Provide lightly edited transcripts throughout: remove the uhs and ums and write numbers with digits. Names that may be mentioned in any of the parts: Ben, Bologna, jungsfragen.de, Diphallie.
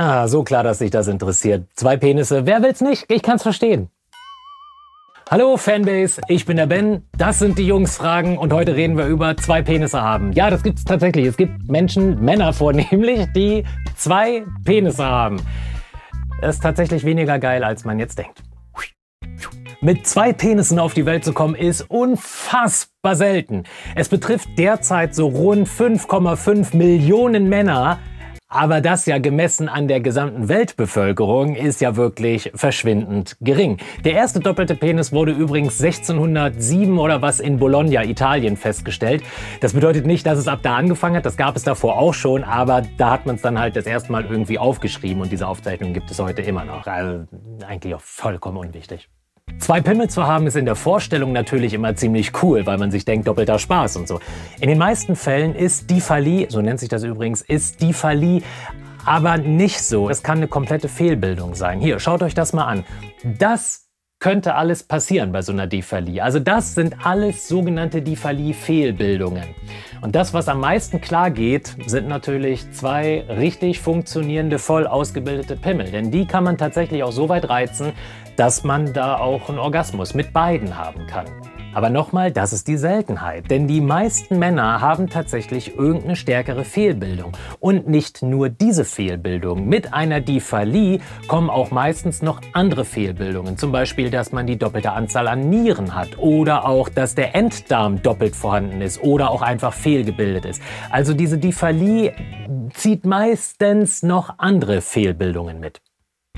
Ah, so klar, dass sich das interessiert. Zwei Penisse, wer will's nicht? Ich kann's verstehen. Hallo Fanbase, ich bin der Ben, das sind die Jungsfragen und heute reden wir über zwei Penisse haben. Ja, das gibt's tatsächlich. Es gibt Menschen, Männer vornehmlich, die zwei Penisse haben. Das ist tatsächlich weniger geil, als man jetzt denkt. Mit zwei Penissen auf die Welt zu kommen, ist unfassbar selten. Es betrifft derzeit so rund 5,5 Millionen Männer. Aber das ja gemessen an der gesamten Weltbevölkerung ist ja wirklich verschwindend gering. Der erste doppelte Penis wurde übrigens 1607 oder was in Bologna, Italien festgestellt. Das bedeutet nicht, dass es ab da angefangen hat, das gab es davor auch schon, aber da hat man es dann halt das erste Mal irgendwie aufgeschrieben und diese Aufzeichnung gibt es heute immer noch. Also eigentlich auch vollkommen unwichtig. Zwei Pimmel zu haben ist in der Vorstellung natürlich immer ziemlich cool, weil man sich denkt, doppelter Spaß und so. In den meisten Fällen ist Diphallie, so nennt sich das übrigens, ist Diphallie aber nicht so. Es kann eine komplette Fehlbildung sein. Hier, schaut euch das mal an. Das könnte alles passieren bei so einer Diphallie. Also das sind alles sogenannte Diphallie-Fehlbildungen. Und das, was am meisten klar geht, sind natürlich zwei richtig funktionierende, voll ausgebildete Pimmel. Denn die kann man tatsächlich auch so weit reizen, dass man da auch einen Orgasmus mit beiden haben kann. Aber nochmal, das ist die Seltenheit, denn die meisten Männer haben tatsächlich irgendeine stärkere Fehlbildung. Und nicht nur diese Fehlbildung. Mit einer Diphallie kommen auch meistens noch andere Fehlbildungen. Zum Beispiel, dass man die doppelte Anzahl an Nieren hat oder auch, dass der Enddarm doppelt vorhanden ist oder auch einfach fehlgebildet ist. Also diese Diphallie zieht meistens noch andere Fehlbildungen mit.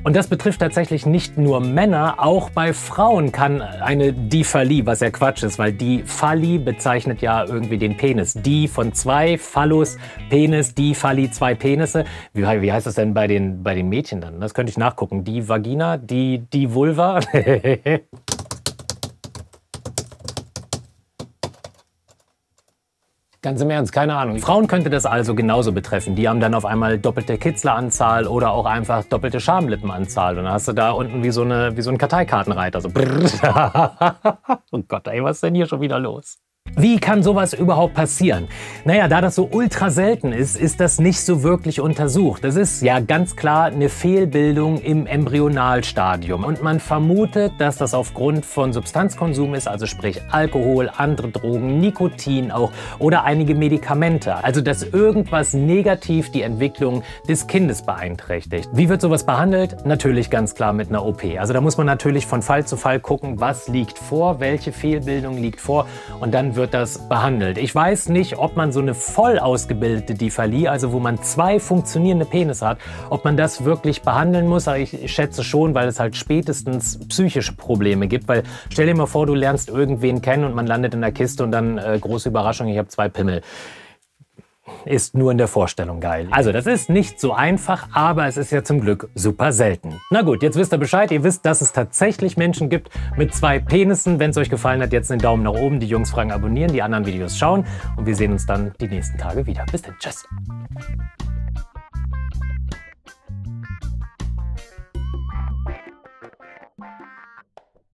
Und das betrifft tatsächlich nicht nur Männer, auch bei Frauen kann eine Diphallie, was ja Quatsch ist, weil Diphallie bezeichnet ja irgendwie den Penis. Die von zwei, Phallus, Penis, Diphallie, zwei Penisse. Wie heißt das denn bei den Mädchen dann? Das könnte ich nachgucken. Die Vagina, die Vulva. Ganz im Ernst, keine Ahnung. Frauen könnte das also genauso betreffen. Die haben dann auf einmal doppelte Kitzleranzahl oder auch einfach doppelte Schamlippenanzahl. Und dann hast du da unten wie so einen Karteikartenreiter. So. Oh Gott, ey, was ist denn hier schon wieder los? Wie kann sowas überhaupt passieren? Naja, da das so ultra selten ist, ist das nicht so wirklich untersucht. Das ist ja ganz klar eine Fehlbildung im Embryonalstadium. Und man vermutet, dass das aufgrund von Substanzkonsum ist, also sprich Alkohol, andere Drogen, Nikotin auch oder einige Medikamente. Also dass irgendwas negativ die Entwicklung des Kindes beeinträchtigt. Wie wird sowas behandelt? Natürlich ganz klar mit einer OP. Also da muss man natürlich von Fall zu Fall gucken, was liegt vor, welche Fehlbildung liegt vor und dann wird das behandelt. Ich weiß nicht, ob man so eine voll ausgebildete Diphallie, also wo man zwei funktionierende Penisse hat, ob man das wirklich behandeln muss. Aber ich schätze schon, weil es halt spätestens psychische Probleme gibt. Weil stell dir mal vor, du lernst irgendwen kennen und man landet in der Kiste und dann große Überraschung, ich habe zwei Pimmel. Ist nur in der Vorstellung geil. Also das ist nicht so einfach, aber es ist ja zum Glück super selten. Na gut, jetzt wisst ihr Bescheid. Ihr wisst, dass es tatsächlich Menschen gibt mit zwei Penissen. Wenn es euch gefallen hat, jetzt einen Daumen nach oben, die Jungsfragen abonnieren, die anderen Videos schauen und wir sehen uns dann die nächsten Tage wieder. Bis dann, tschüss.